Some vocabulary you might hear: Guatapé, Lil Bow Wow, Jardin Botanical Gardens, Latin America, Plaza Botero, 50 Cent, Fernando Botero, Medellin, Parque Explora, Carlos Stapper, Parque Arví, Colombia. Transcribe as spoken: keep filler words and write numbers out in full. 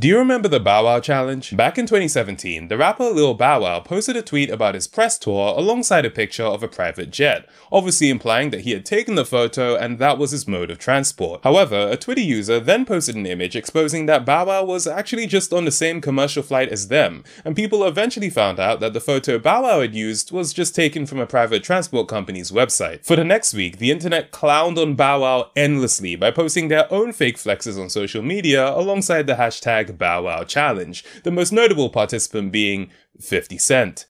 Do you remember the Bow Wow challenge? Back in twenty seventeen, the rapper Lil Bow Wow posted a tweet about his press tour alongside a picture of a private jet, obviously implying that he had taken the photo and that was his mode of transport. However, a Twitter user then posted an image exposing that Bow Wow was actually just on the same commercial flight as them, and people eventually found out that the photo Bow Wow had used was just taken from a private transport company's website. For the next week, the internet clowned on Bow Wow endlessly by posting their own fake flexes on social media alongside the hashtag Bow Wow challenge, the most notable participant being fifty Cent.